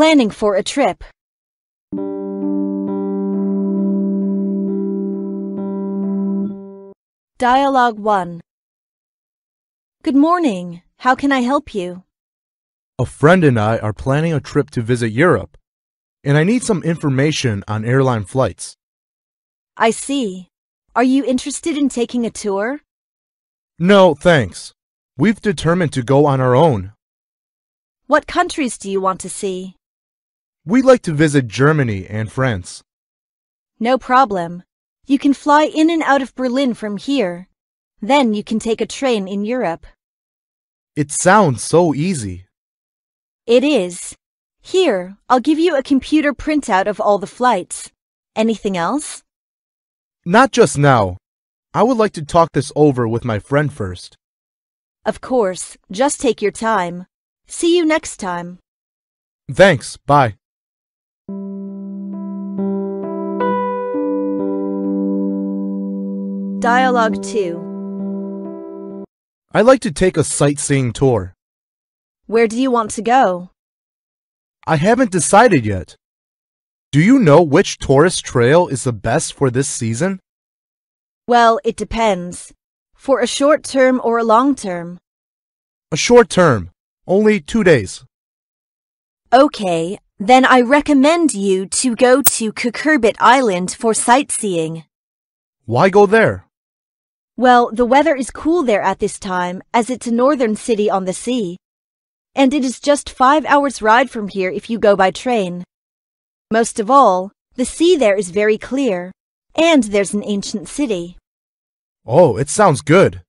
planning for a trip. Dialogue 1. Good morning. How can I help you? A friend and I are planning a trip to visit Europe, and I need some information on airline flights. I see. Are you interested in taking a tour? No, thanks. We've determined to go on our own. What countries do you want to see? We'd like to visit Germany and France. No problem. You can fly in and out of Berlin from here. Then you can take a train in Europe. It sounds so easy. It is. Here, I'll give you a computer printout of all the flights. Anything else? Not just now. I would like to talk this over with my friend first. Of course. Just take your time. See you next time. Thanks. Bye. Dialogue 2. I'd like to take a sightseeing tour. Where do you want to go? I haven't decided yet. Do you know which tourist trail is the best for this season? Well, it depends. For a short term or a long term? A short term. Only 2 days. Okay, then I recommend you to go to Cucurbit Island for sightseeing. Why go there? Well, the weather is cool there at this time, as it's a northern city on the sea. And it is just 5 hours' ride from here if you go by train. Most of all, the sea there is very clear, and there's an ancient city. Oh, it sounds good.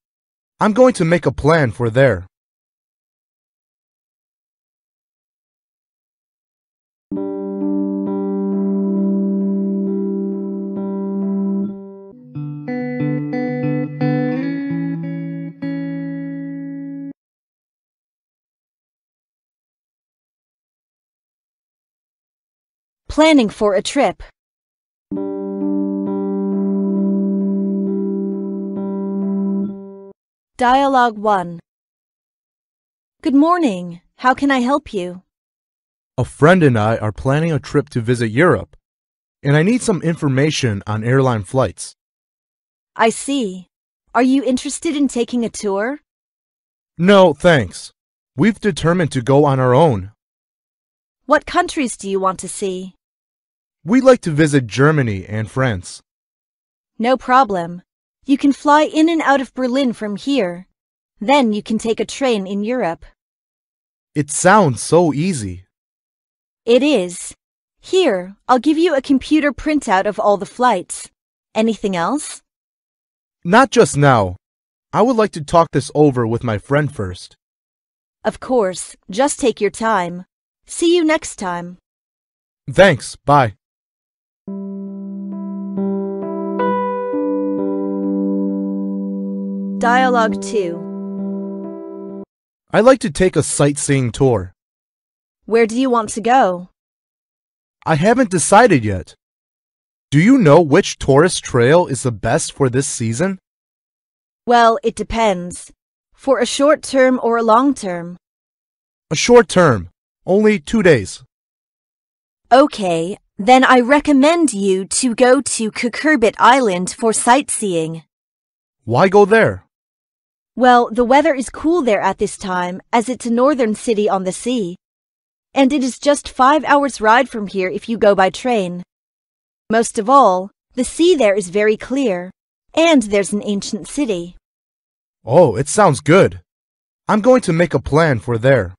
I'm going to make a plan for there. Planning for a trip. Dialogue 1. Good morning. How can I help you? A friend and I are planning a trip to visit Europe, and I need some information on airline flights. I see. Are you interested in taking a tour? No, thanks. We've determined to go on our own. What countries do you want to see? We'd like to visit Germany and France. No problem. You can fly in and out of Berlin from here. Then you can take a train in Europe. It sounds so easy. It is. Here, I'll give you a computer printout of all the flights. Anything else? Not just now. I would like to talk this over with my friend first. Of course. Just take your time. See you next time. Thanks. Bye. Dialogue 2. I'd like to take a sightseeing tour. Where do you want to go? I haven't decided yet. Do you know which tourist trail is the best for this season? Well, it depends. For a short term or a long term? A short term. Only 2 days. Okay, then I recommend you to go to Cucurbit Island for sightseeing. Why go there? Well, the weather is cool there at this time, as it's a northern city on the sea. And it is just 5 hours' ride from here if you go by train. Most of all, the sea there is very clear, and there's an ancient city. Oh, it sounds good. I'm going to make a plan for there.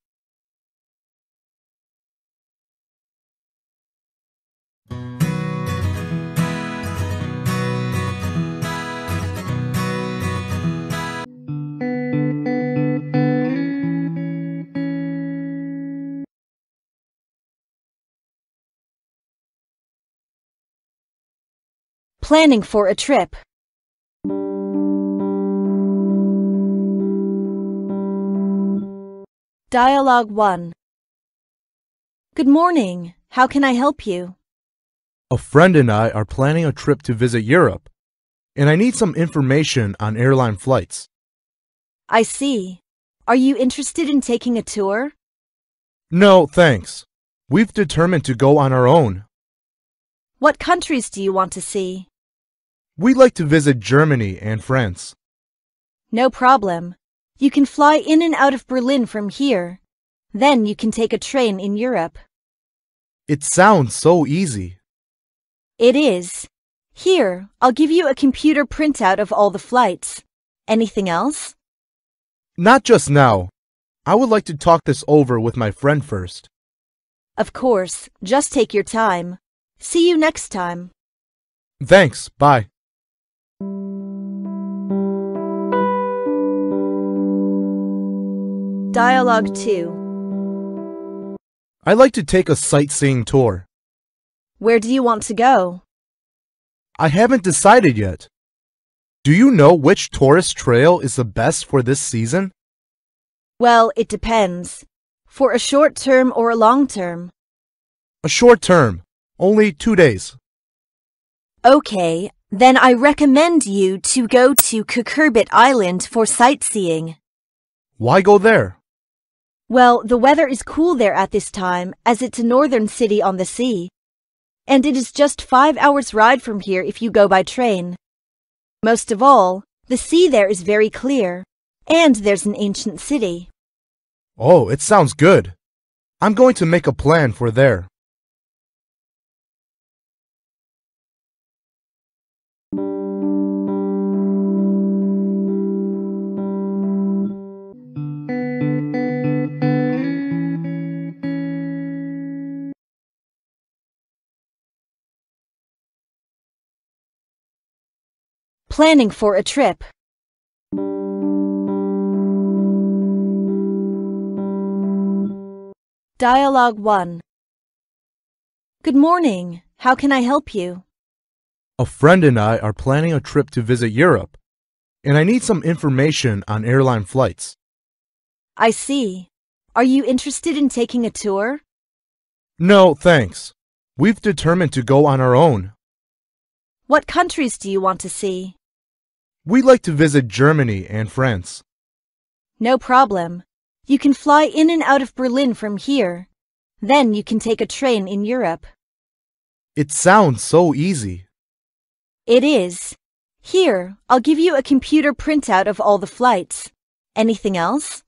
Planning for a trip. Dialogue 1. Good morning. How can I help you? A friend and I are planning a trip to visit Europe, and I need some information on airline flights. I see. Are you interested in taking a tour? No, thanks. We've determined to go on our own. What countries do you want to see? We'd like to visit Germany and France. No problem. You can fly in and out of Berlin from here. Then you can take a train in Europe. It sounds so easy. It is. Here, I'll give you a computer printout of all the flights. Anything else? Not just now. I would like to talk this over with my friend first. Of course. Just take your time. See you next time. Thanks. Bye. Dialogue 2. I'd like to take a sightseeing tour. Where do you want to go? I haven't decided yet. Do you know which tourist trail is the best for this season? Well, it depends. For a short term or a long term? A short term. Only 2 days. Okay, then I recommend you to go to Cucurbit Island for sightseeing. Why go there? Well, the weather is cool there at this time, as it's a northern city on the sea. And it is just 5 hours' ride from here if you go by train. Most of all, the sea there is very clear, and there's an ancient city. Oh, it sounds good. I'm going to make a plan for there. Planning for a trip. Dialogue 1. Good morning. How can I help you? A friend and I are planning a trip to visit Europe, and I need some information on airline flights. I see. Are you interested in taking a tour? No, thanks. We've determined to go on our own. What countries do you want to see? We'd like to visit Germany and France. No problem. You can fly in and out of Berlin from here. Then you can take a train in Europe. It sounds so easy. It is. Here, I'll give you a computer printout of all the flights. Anything else?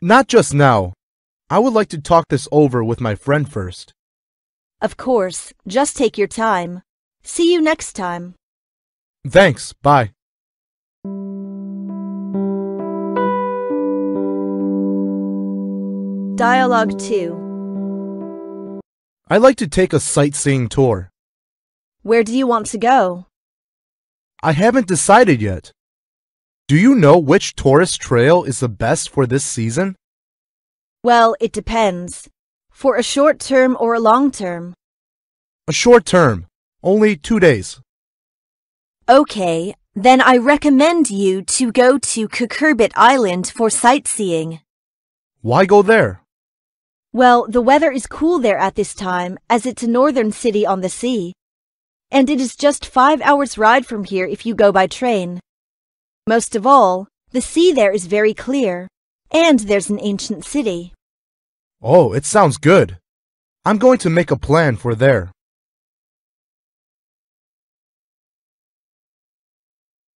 Not just now. I would like to talk this over with my friend first. Of course. Just take your time. See you next time. Thanks. Bye. Dialogue 2. I'd like to take a sightseeing tour. Where do you want to go? I haven't decided yet. Do you know which tourist trail is the best for this season? Well, it depends. For a short term or a long term? A short term. Only 2 days. Okay, then I recommend you to go to Cucurbit Island for sightseeing. Why go there? Well, the weather is cool there at this time, as it's a northern city on the sea. And it is just 5 hours' ride from here if you go by train. Most of all, the sea there is very clear, and there's an ancient city. Oh, it sounds good. I'm going to make a plan for there.